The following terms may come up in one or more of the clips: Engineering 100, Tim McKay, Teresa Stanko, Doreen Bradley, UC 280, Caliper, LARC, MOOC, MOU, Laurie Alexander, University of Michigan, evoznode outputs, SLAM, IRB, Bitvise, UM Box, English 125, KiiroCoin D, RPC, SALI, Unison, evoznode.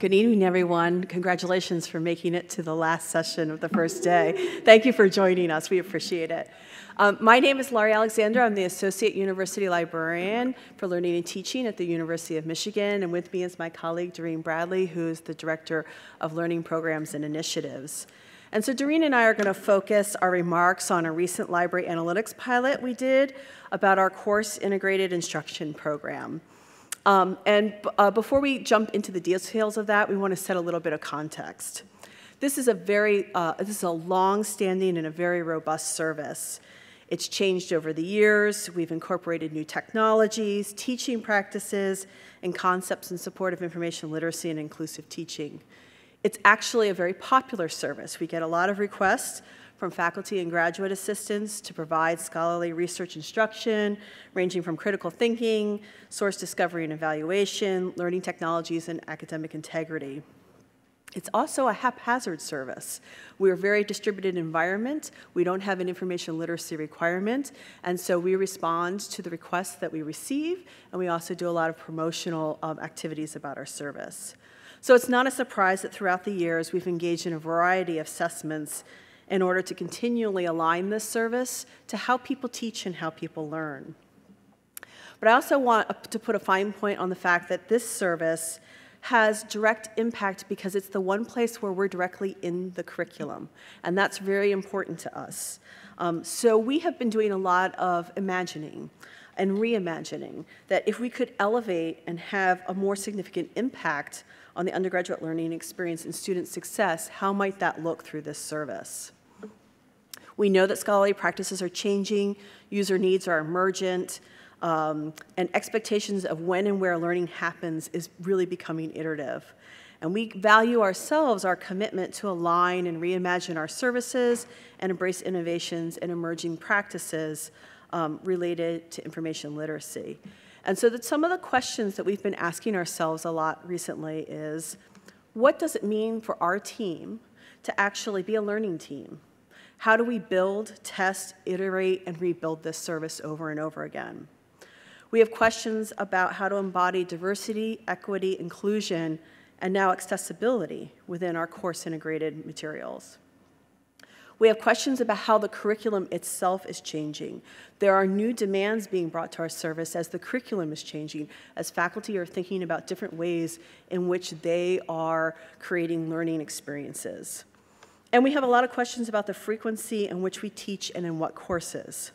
Good evening, everyone. Congratulations for making it to the last session of the first day. Thank you for joining us. We appreciate it. My name is Laurie Alexander. I'm the Associate University Librarian for Learning and Teaching at the University of Michigan, and with me is my colleague, Doreen Bradley, who is the Director of Learning Programs and Initiatives. And so Doreen and I are going to focus our remarks on a recent library analytics pilot we did about our course integrated instruction program. Before we jump into the details of that, we want to set a little bit of context. This is a long-standing and a very robust service. It's changed over the years. We've incorporated new technologies, teaching practices, and concepts in support of information literacy and inclusive teaching. It's actually a very popular service. We get a lot of requests from faculty and graduate assistants to provide scholarly research instruction, ranging from critical thinking, source discovery and evaluation, learning technologies, and academic integrity. It's also a haphazard service. We're a very distributed environment. We don't have an information literacy requirement, and so we respond to the requests that we receive, and we also do a lot of promotional activities about our service. So it's not a surprise that throughout the years, we've engaged in a variety of assessments in order to continually align this service to how people teach and how people learn. But I also want to put a fine point on the fact that this service has direct impact because it's the one place where we're directly in the curriculum, and that's very important to us. So we have been doing a lot of imagining and reimagining that if we could elevate and have a more significant impact on the undergraduate learning experience and student success, how might that look through this service? We know that scholarly practices are changing, user needs are emergent, and expectations of when and where learning happens is really becoming iterative. And we value ourselves, our commitment to align and reimagine our services and embrace innovations and emerging practices related to information literacy. And so that some of the questions that we've been asking ourselves a lot recently is, what does it mean for our team to actually be a learning team? How do we build, test, iterate, and rebuild this service over and over again? We have questions about how to embody diversity, equity, inclusion, and now accessibility within our course integrated materials. We have questions about how the curriculum itself is changing. There are new demands being brought to our service as the curriculum is changing, as faculty are thinking about different ways in which they are creating learning experiences. And we have a lot of questions about the frequency in which we teach and in what courses.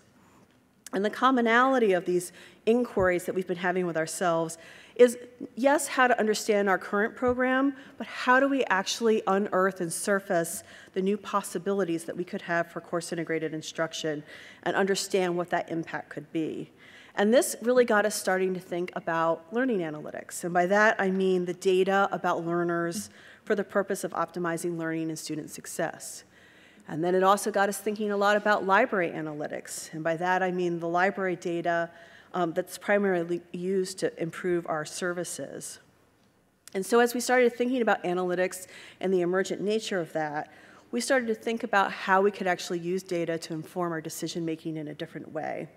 And the commonality of these inquiries that we've been having with ourselves is, yes, how to understand our current program, but how do we actually unearth and surface the new possibilities that we could have for course integrated instruction and understand what that impact could be? And this really got us starting to think about learning analytics. And by that, I mean the data about learners for the purpose of optimizing learning and student success. And then it also got us thinking a lot about library analytics. And by that, I mean the library data that's primarily used to improve our services. And so as we started thinking about analytics and the emergent nature of that, we started to think about how we could actually use data to inform our decision-making in a different way.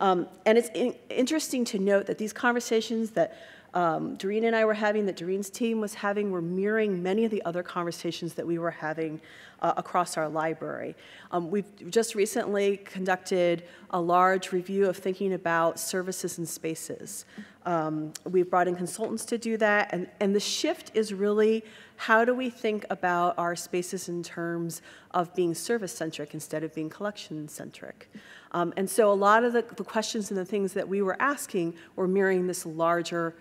And it's interesting to note that these conversations that Doreen and I were having, that Doreen's team was having, were mirroring many of the other conversations that we were having across our library. We've just recently conducted a large review of thinking about services and spaces. We've brought in consultants to do that, and the shift is really how do we think about our spaces in terms of being service-centric instead of being collection-centric. And so a lot of the questions and the things that we were asking were mirroring this larger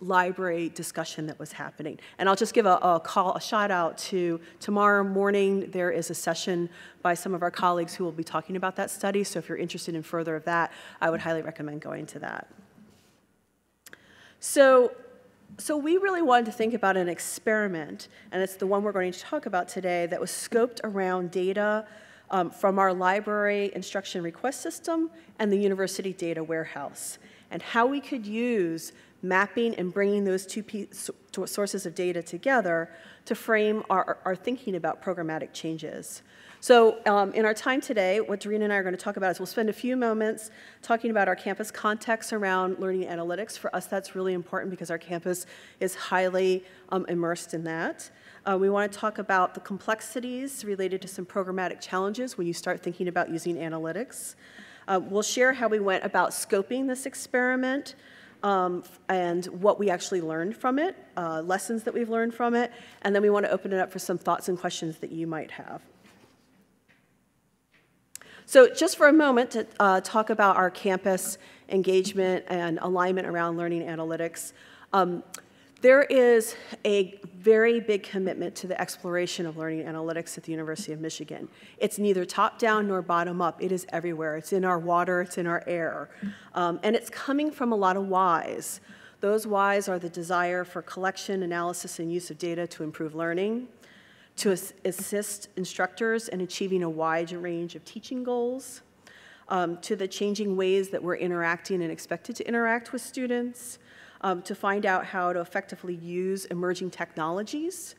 library discussion that was happening. And I'll just give a shout out to tomorrow morning. There is a session by some of our colleagues who will be talking about that study. So if you're interested in further of that, I would highly recommend going to that. So we really wanted to think about an experiment, and it's the one we're going to talk about today, that was scoped around data from our library instruction request system and the university data warehouse, and how we could use mapping and bringing those two sources of data together to frame our thinking about programmatic changes. So in our time today, what Doreen and I are going to talk about is we'll spend a few moments talking about our campus context around learning analytics. For us, that's really important because our campus is highly immersed in that. We want to talk about the complexities related to some programmatic challenges when you start thinking about using analytics. We'll share how we went about scoping this experiment and what we actually learned from it, lessons that we've learned from it, and then we want to open it up for some thoughts and questions that you might have. So just for a moment to talk about our campus engagement and alignment around learning analytics, there is a very big commitment to the exploration of learning analytics at the University of Michigan. It's neither top-down nor bottom-up. It is everywhere. It's in our water. It's in our air. And it's coming from a lot of whys. Those whys are the desire for collection, analysis, and use of data to improve learning, to assist instructors in achieving a wide range of teaching goals, to the changing ways that we're interacting and expected to interact with students, to find out how to effectively use emerging technologies,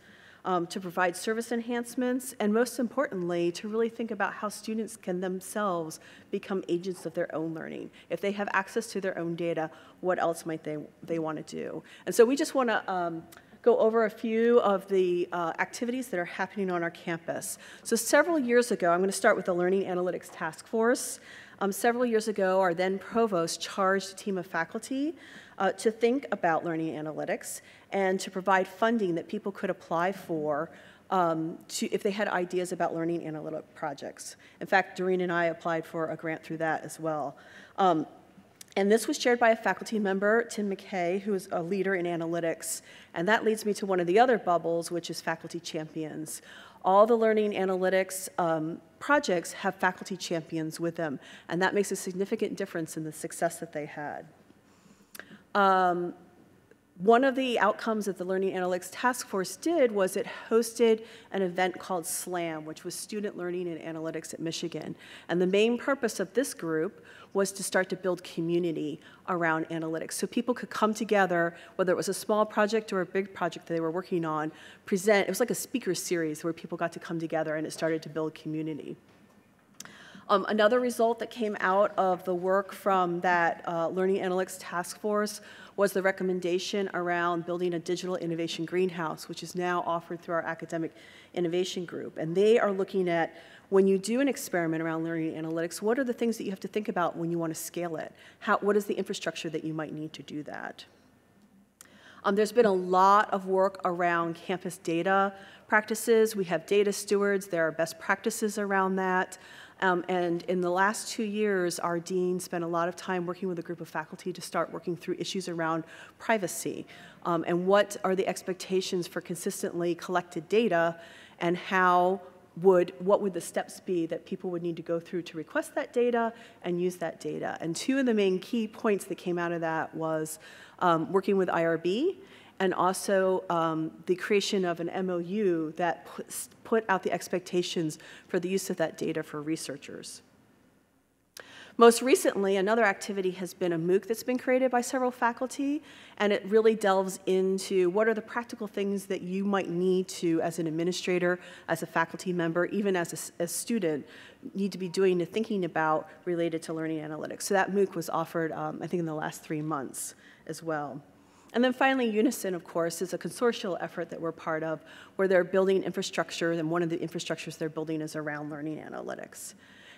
to provide service enhancements, and most importantly, to really think about how students can themselves become agents of their own learning. If they have access to their own data, what else might they want to do? And so we just want to go over a few of the activities that are happening on our campus. So several years ago, I'm going to start with the Learning Analytics Task Force. Several years ago, our then provost charged a team of faculty to think about learning analytics and to provide funding that people could apply for if they had ideas about learning analytic projects. In fact, Doreen and I applied for a grant through that as well. And this was chaired by a faculty member, Tim McKay, who is a leader in analytics. And that leads me to one of the other bubbles, which is faculty champions. All the learning analytics projects have faculty champions with them, and that makes a significant difference in the success that they had. One of the outcomes that the Learning Analytics Task Force did was it hosted an event called SLAM, which was Student Learning and Analytics at Michigan. And the main purpose of this group was to start to build community around analytics. So people could come together, whether it was a small project or a big project that they were working on, present. It was like a speaker series where people got to come together, and it started to build community. Another result that came out of the work from that Learning Analytics Task Force was the recommendation around building a digital innovation greenhouse, which is now offered through our academic innovation group. And they are looking at, when you do an experiment around learning analytics, what are the things that you have to think about when you want to scale it? What is the infrastructure that you might need to do that? There's been a lot of work around campus data practices. We have data stewards. There are best practices around that. And in the last 2 years, our dean spent a lot of time working with a group of faculty to start working through issues around privacy and what are the expectations for consistently collected data, and what would the steps be that people would need to go through to request that data and use that data. And two of the main key points that came out of that was working with IRB, and also the creation of an MOU that put out the expectations for the use of that data for researchers. Most recently, another activity has been a MOOC that's been created by several faculty, and it really delves into what are the practical things that you might need to, as an administrator, as a faculty member, even as a student, need to be doing and thinking about related to learning analytics. So that MOOC was offered, I think, in the last 3 months as well. And then finally, Unison, of course, is a consortial effort that we're part of where they're building infrastructure, and one of the infrastructures they're building is around learning analytics.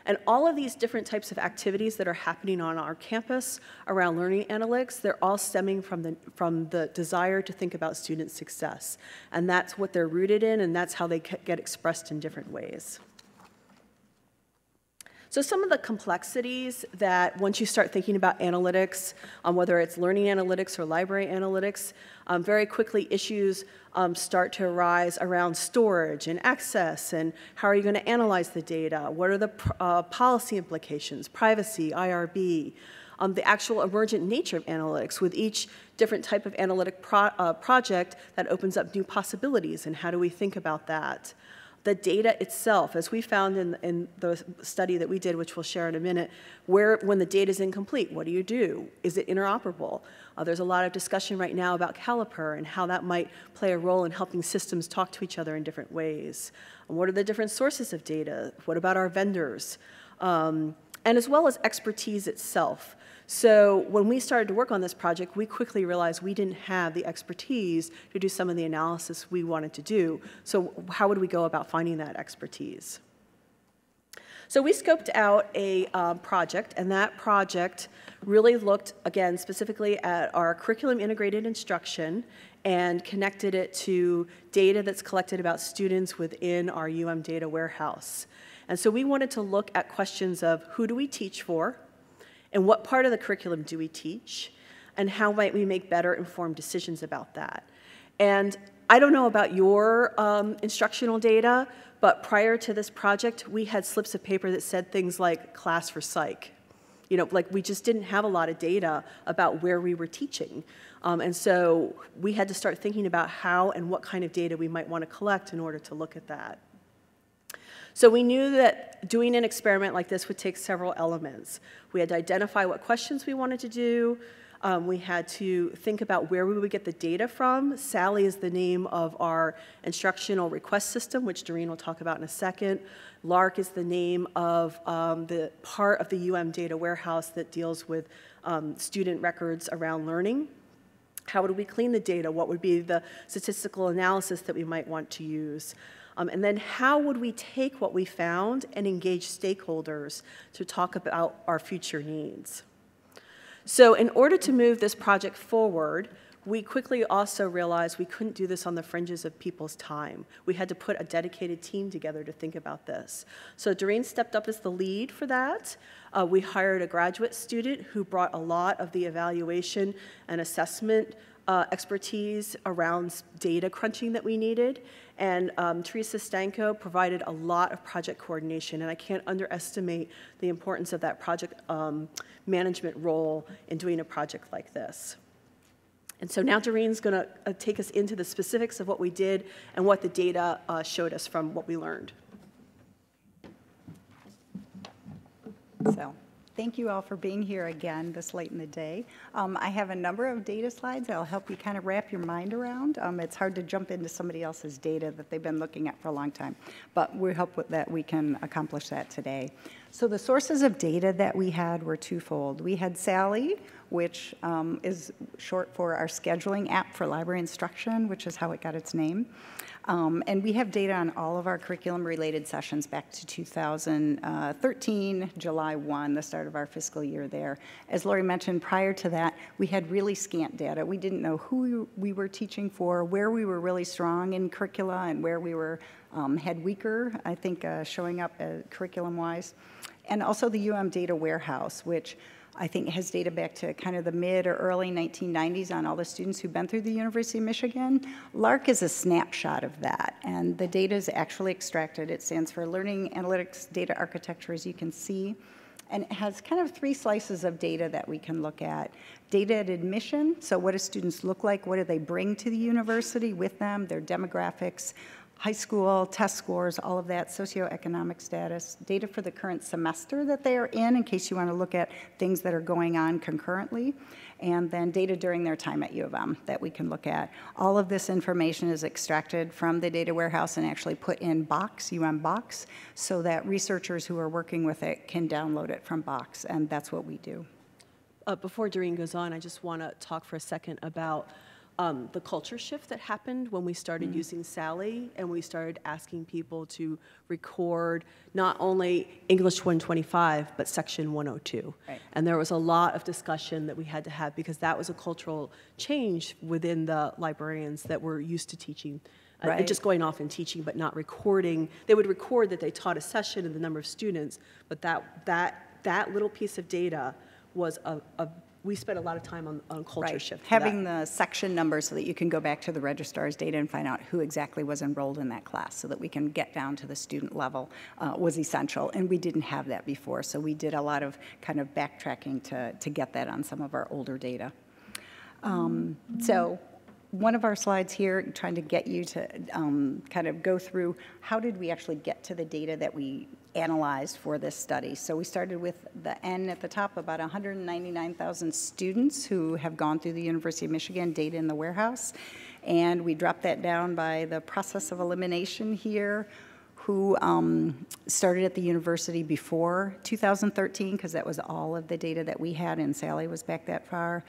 And all of these different types of activities that are happening on our campus around learning analytics, they're all stemming from the desire to think about student success. And that's what they're rooted in, and that's how they get expressed in different ways. So some of the complexities that once you start thinking about analytics, whether it's learning analytics or library analytics, very quickly issues start to arise around storage and access, and how are you going to analyze the data? What are the policy implications, privacy, IRB? The actual emergent nature of analytics. With each different type of analytic project, that opens up new possibilities, and how do we think about that? the data itself, as we found in the study that we did, which we'll share in a minute, where when the data is incomplete, what do you do? Is it interoperable? There's a lot of discussion right now about Caliper and how that might play a role in helping systems talk to each other in different ways. And what are the different sources of data? What about our vendors? And as well as expertise itself. So when we started to work on this project, we quickly realized we didn't have the expertise to do some of the analysis we wanted to do. So how would we go about finding that expertise? So we scoped out a project, and that project really looked, again, specifically at our curriculum integrated instruction and connected it to data that's collected about students within our UM data warehouse. And so we wanted to look at questions of who do we teach for, and what part of the curriculum do we teach, and how might we make better informed decisions about that. And I don't know about your instructional data, but prior to this project, we had slips of paper that said things like class for psych. You know, like we just didn't have a lot of data about where we were teaching. And so we had to start thinking about how and what kind of data we might want to collect in order to look at that. So we knew that doing an experiment like this would take several elements. We had to identify what questions we wanted to do. We had to think about where we would get the data from. SALI is the name of our instructional request system, which Doreen will talk about in a second. LARC is the name of the part of the UM data warehouse that deals with student records around learning. How would we clean the data? What would be the statistical analysis that we might want to use? And then how would we take what we found and engage stakeholders to talk about our future needs? So in order to move this project forward, we quickly also realized we couldn't do this on the fringes of people's time. We had to put a dedicated team together to think about this. So Doreen stepped up as the lead for that. We hired a graduate student who brought a lot of the evaluation and assessment expertise around data crunching that we needed, and Teresa Stanko provided a lot of project coordination, and I can't underestimate the importance of that project management role in doing a project like this. And so now Doreen's going to take us into the specifics of what we did and what the data showed us from what we learned. So. Thank you all for being here again this late in the day. I have a number of data slides that'll help you kind of wrap your mind around. It's hard to jump into somebody else's data that they've been looking at for a long time, but we hope that we can accomplish that today. So the sources of data that we had were twofold. We had SALI, which is short for our scheduling app for library instruction, which is how it got its name. And we have data on all of our curriculum-related sessions back to 2013, July 1, the start of our fiscal year there. As Laurie mentioned, prior to that, we had really scant data. We didn't know who we were teaching for, where we were really strong in curricula, and where we were had weaker, I think, showing up curriculum-wise. And also the UM data warehouse, which I think has data back to kind of the mid or early 1990s on all the students who've been through the University of Michigan. LARC is a snapshot of that, and the data is actually extracted. It stands for Learning Analytics Data Architecture, as you can see, and it has kind of three slices of data that we can look at. Data at admission, so what do students look like? What do they bring to the university with them? Their demographics, high school, test scores, all of that, socioeconomic status, data for the current semester that they are in case you want to look at things that are going on concurrently, and then data during their time at U of M that we can look at. All of this information is extracted from the data warehouse and actually put in Box, UM Box, so that researchers who are working with it can download it from Box, and that's what we do. Before Doreen goes on, I just want to talk for a second about the culture shift that happened when we started using SALI and we started asking people to record not only English 125 but section 102. Right. And there was a lot of discussion that we had to have because that was a cultural change within the librarians that were used to teaching. Right. Just going off and teaching but not recording. They would record that they taught a session and the number of students, but that little piece of data was we spent a lot of time on culture shift. Having the section numbers so that you can go back to the registrar's data and find out who exactly was enrolled in that class so that we can get down to the student level was essential. And we didn't have that before, so we did a lot of kind of backtracking to get that on some of our older data. So one of our slides here, trying to get you to kind of go through how did we actually get to the data that we analyzed for this study. So we started with the N at the top, about 199,000 students who have gone through the University of Michigan data in the warehouse. And we dropped that down by the process of elimination here, who started at the university before 2013, because that was all of the data that we had, and SALI was back that far.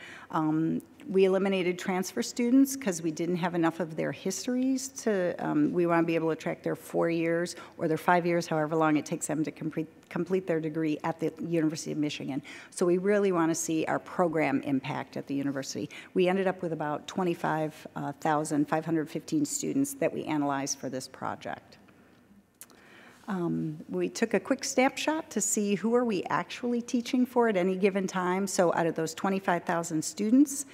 We eliminated transfer students because we didn't have enough of their histories to, we want to be able to track their 4 years or their 5 years, however long it takes them to complete their degree at the University of Michigan. So we really want to see our program impact at the university. We ended up with about 25,515 students that we analyzed for this project. We took a quick snapshot to see who are we actually teaching for at any given time. So out of those 25,000 students,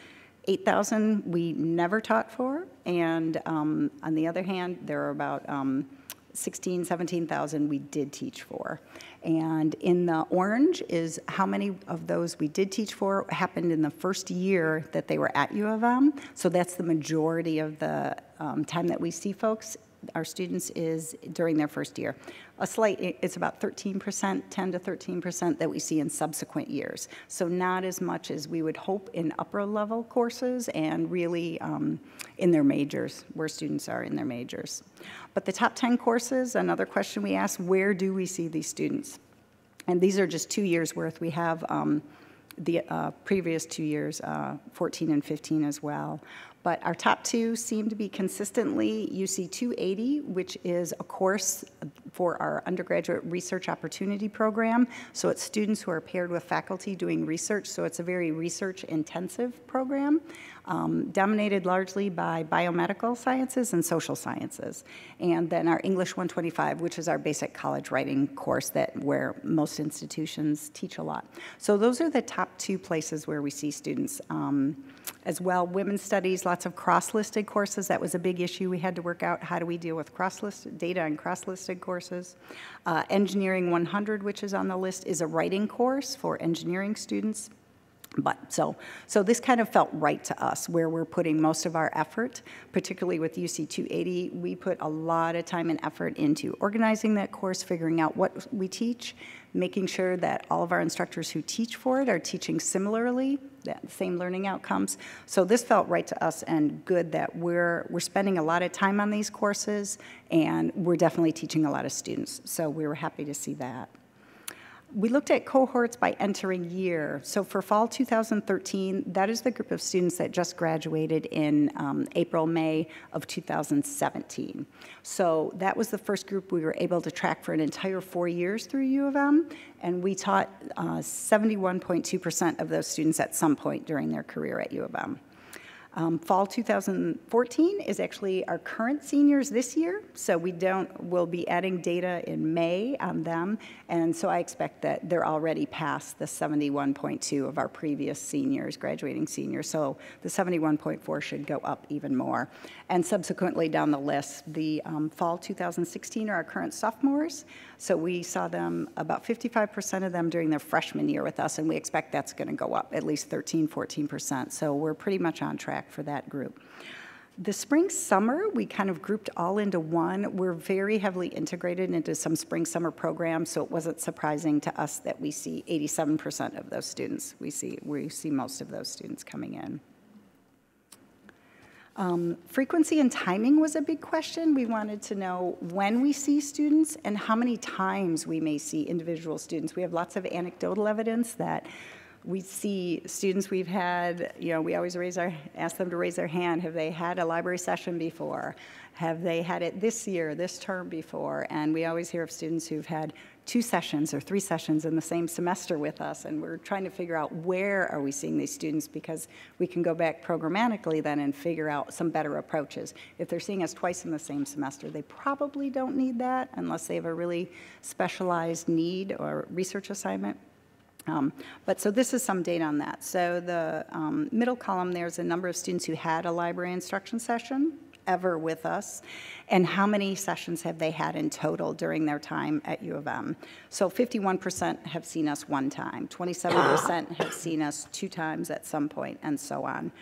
8,000 we never taught for. And on the other hand, there are about 17,000 we did teach for. And in the orange is how many of those we did teach for happened in the first year that they were at U of M. So that's the majority of the time that we see folks, our students, is during their first year. A slight, it's about 13%, 10 to 13% that we see in subsequent years. So not as much as we would hope in upper level courses and really in their majors, where students are in their majors. But the top 10 courses, another question we asked, where do we see these students? And these are just 2 years worth. We have the previous 2 years, 14 and 15 as well. But our top two seem to be consistently UC 280, which is a course for our undergraduate research opportunity program. So it's students who are paired with faculty doing research, so it's a very research-intensive program, dominated largely by biomedical sciences and social sciences. And then our English 125, which is our basic college writing course that where most institutions teach a lot. So those are the top two places where we see students. As well, women's studies, lots of cross-listed courses. That was a big issue. We had to work out how do we deal with cross-listed data and cross-listed courses. Engineering 100, which is on the list, is a writing course for engineering students. But so this kind of felt right to us, where we're putting most of our effort, particularly with UC 280. We put a lot of time and effort into organizing that course, figuring out what we teach, making sure that all of our instructors who teach for it are teaching similarly, that same learning outcomes. So this felt right to us and good that we're spending a lot of time on these courses, and we're definitely teaching a lot of students. So we were happy to see that. We looked at cohorts by entering year. So for fall 2013, that is the group of students that just graduated in April, May of 2017. So that was the first group we were able to track for an entire 4 years through U of M, and we taught 71.2% of those students at some point during their career at U of M. Fall 2014 is actually our current seniors this year, so we'll be adding data in May on them, and so I expect that they're already past the 71.2 of our previous seniors, graduating seniors, so the 71.4 should go up even more. And subsequently down the list, the fall 2016 are our current sophomores, so we saw them, about 55% of them during their freshman year with us, and we expect that's going to go up at least 13, 14%, so we're pretty much on track for that group. The spring summer, we kind of grouped all into one. We're very heavily integrated into some spring summer programs, so it wasn't surprising to us that we see 87% of those students. We see most of those students coming in. Frequency and timing was a big question. We wanted to know when we see students and how many times we may see individual students. We have lots of anecdotal evidence that we see students we've had, you know, we always ask them to raise their hand. Have they had a library session before? Have they had it this year, this term before? And we always hear of students who've had 2 sessions or 3 sessions in the same semester with us, and we're trying to figure out where are we seeing these students, because we can go back programmatically then and figure out some better approaches. If they're seeing us twice in the same semester, they probably don't need that unless they have a really specialized need or research assignment. But so this is some data on that. So the middle column, there's a number of students who had a library instruction session ever with us, and how many sessions have they had in total during their time at U of M. So 51% have seen us one time, 27% have seen us 2 times at some point, and so on.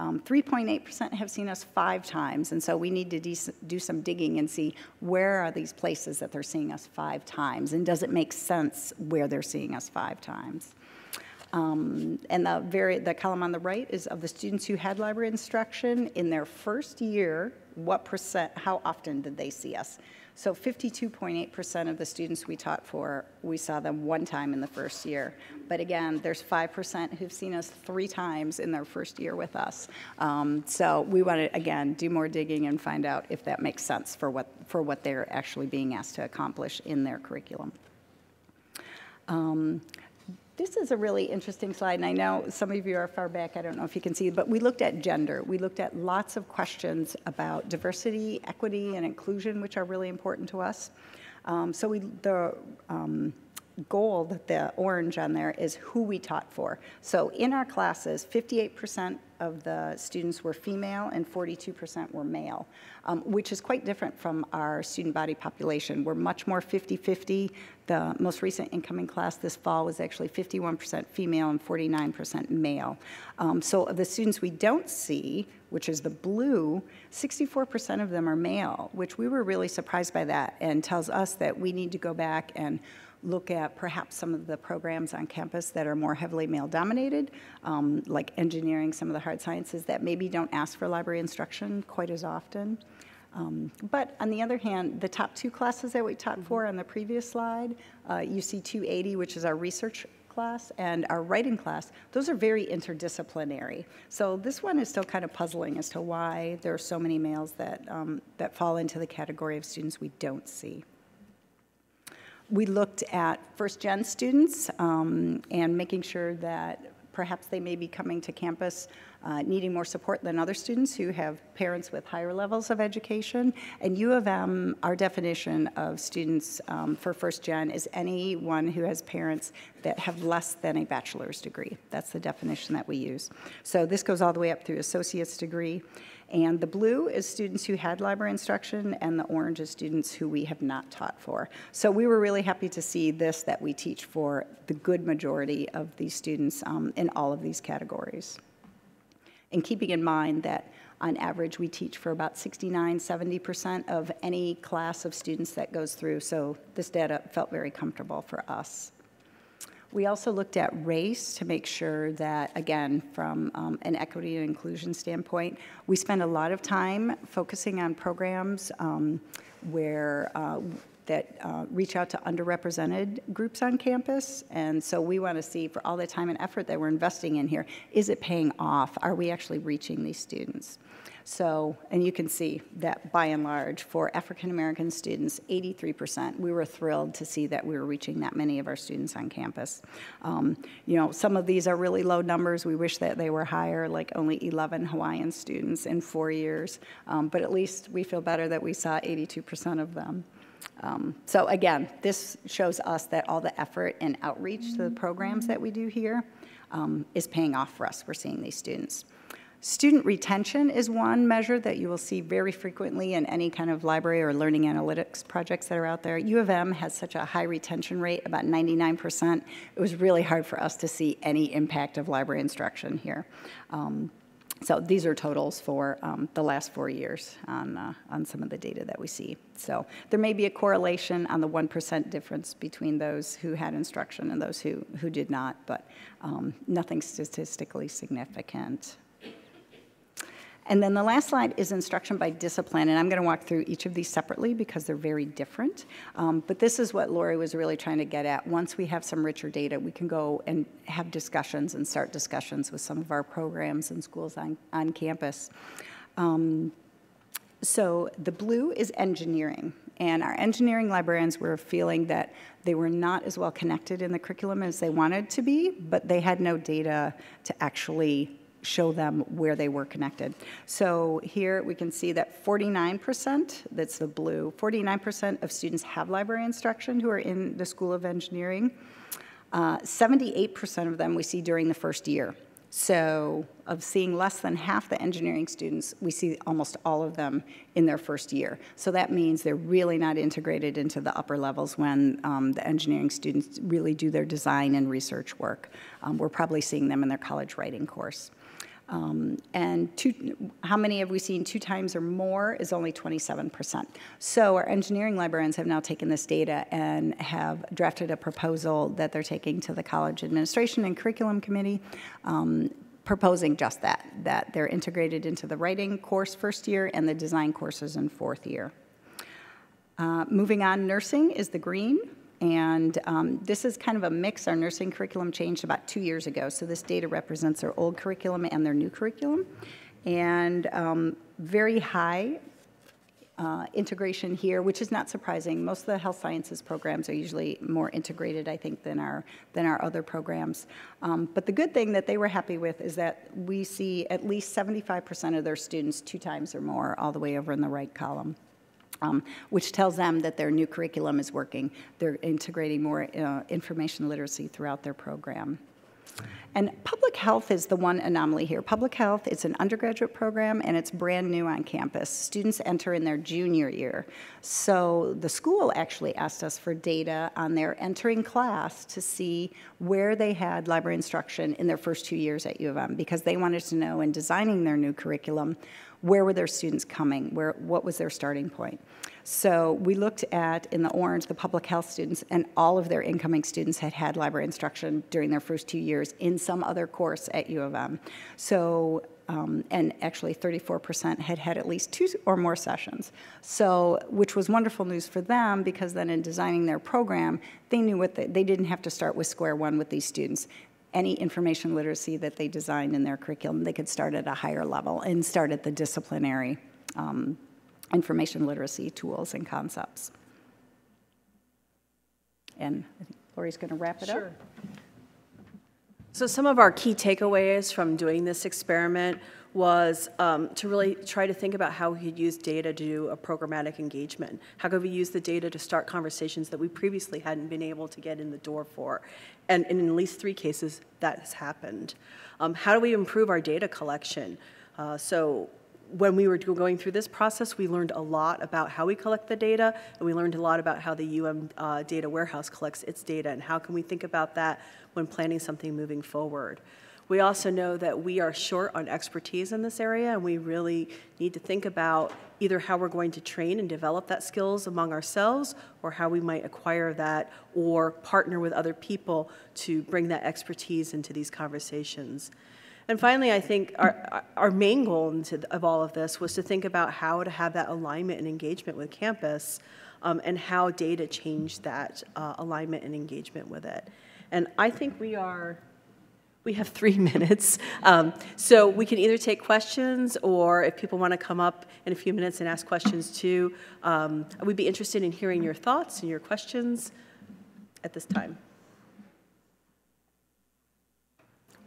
3.8% have seen us 5 times, and so we need to do some digging and see where are these places that they're seeing us 5 times, and does it make sense where they're seeing us 5 times? And the column on the right is of the students who had library instruction in their first year, what percent, how often did they see us? So 52.8% of the students we taught for, we saw them 1 time in the first year. But again, there's 5% who've seen us 3 times in their first year with us. So we want to, again, do more digging and find out if that makes sense for what they're actually being asked to accomplish in their curriculum. This is a really interesting slide, and I know some of you are far back, I don't know if you can see, but we looked at gender. We looked at lots of questions about diversity, equity, and inclusion, which are really important to us. So the gold, the orange on there, is who we taught for. So in our classes, 58% of the students were female and 42% were male, which is quite different from our student body population. We're much more 50-50. The most recent incoming class this fall was actually 51% female and 49% male. So of the students we don't see, which is the blue, 64% of them are male, which we were really surprised by that, and tells us that we need to go back and look at perhaps some of the programs on campus that are more heavily male-dominated, like engineering, some of the hard sciences that maybe don't ask for library instruction quite as often. But on the other hand, the top 2 classes that we taught for on the previous slide, UC 280, which is our research class, and our writing class, those are very interdisciplinary. So this one is still kind of puzzling as to why there are so many males that, that fall into the category of students we don't see. We looked at first-gen students and making sure that perhaps they may be coming to campus needing more support than other students who have parents with higher levels of education. And U of M, our definition of students for first-gen is anyone who has parents that have less than a bachelor's degree. That's the definition that we use. So this goes all the way up through associate's degree. And the blue is students who had library instruction, and the orange is students who we have not taught for. So we were really happy to see this, that we teach for the good majority of these students in all of these categories. And keeping in mind that on average we teach for about 69–70% of any class of students that goes through, so this data felt very comfortable for us. We also looked at race to make sure that, again, from an equity and inclusion standpoint, we spend a lot of time focusing on programs that reach out to underrepresented groups on campus. And so we want to see, for all the time and effort that we're investing in here, is it paying off? Are we actually reaching these students? So, and you can see that by and large, for African American students, 83%, we were thrilled to see that we were reaching that many of our students on campus. You know, some of these are really low numbers. We wish that they were higher, like only 11 Hawaiian students in 4 years. But at least we feel better that we saw 82% of them. So again, this shows us that all the effort and outreach to the programs that we do here is paying off for us. We're seeing these students. Student retention is one measure that you will see very frequently in any kind of library or learning analytics projects that are out there. U of M has such a high retention rate, about 99%. It was really hard for us to see any impact of library instruction here. So these are totals for the last 4 years on some of the data that we see. So there may be a correlation on the 1% difference between those who had instruction and those who did not, but nothing statistically significant. And then the last slide is instruction by discipline, and I'm going to walk through each of these separately because they're very different. But this is what Laurie was really trying to get at. Once we have some richer data, we can go and have discussions and start discussions with some of our programs and schools on campus. So the blue is engineering. And our engineering librarians were feeling that they were not as well connected in the curriculum as they wanted to be, but they had no data to actually show them where they were connected. So here we can see that 49%, that's the blue, 49% of students have library instruction who are in the School of Engineering. 78% of them we see during the first year. So of seeing less than half the engineering students, we see almost all of them in their first year. So that means they're really not integrated into the upper levels when the engineering students really do their design and research work. We're probably seeing them in their college writing course. And how many have we seen 2 times or more is only 27%. So our engineering librarians have now taken this data and have drafted a proposal that they're taking to the college administration and curriculum committee, proposing just that, that they're integrated into the writing course first year and the design courses in fourth year. Moving on, nursing is the green. And this is kind of a mix. Our nursing curriculum changed about 2 years ago, so this data represents their old curriculum and their new curriculum. And very high integration here, which is not surprising. Most of the health sciences programs are usually more integrated, I think, than our other programs. But the good thing that they were happy with is that we see at least 75% of their students 2 times or more all the way over in the right column. Which tells them that their new curriculum is working. They're integrating more information literacy throughout their program. And public health is the one anomaly here. Public health is an undergraduate program, and it's brand new on campus. Students enter in their junior year. So the school actually asked us for data on their entering class to see where they had library instruction in their first 2 years at U of M, because they wanted to know in designing their new curriculum, where were their students coming? What was their starting point? So we looked at, in the orange, the public health students, and all of their incoming students had had library instruction during their first 2 years in some other course at U of M. So, and actually 34% had had at least 2 or more sessions. So, which was wonderful news for them, because then in designing their program, they knew what they didn't have to start with square one with these students. Any information literacy that they designed in their curriculum, they could start at a higher level and start at the disciplinary information literacy tools and concepts. And I think Laurie's going to wrap it up. Sure. So some of our key takeaways from doing this experiment was to really try to think about how we could use data to do a programmatic engagement. How could we use the data to start conversations that we previously hadn't been able to get in the door for? And in at least 3 cases, that has happened. How do we improve our data collection? So when we were going through this process, we learned a lot about how we collect the data, and we learned a lot about how the UM data warehouse collects its data, and how can we think about that when planning something moving forward. We also know that we are short on expertise in this area, and we really need to think about either how we're going to train and develop that skills among ourselves, or how we might acquire that or partner with other people to bring that expertise into these conversations. And finally, I think our main goal of all of this was to think about how to have that alignment and engagement with campus, and how data changed that alignment and engagement with it. And I think we have 3 minutes, so we can either take questions, or if people want to come up in a few minutes and ask questions too, we'd be interested in hearing your thoughts and your questions at this time.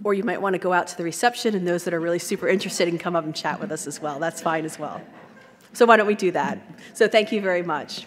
Or you might want to go out to the reception, and those that are really super interested can come up and chat with us as well. That's fine as well. So why don't we do that? So thank you very much.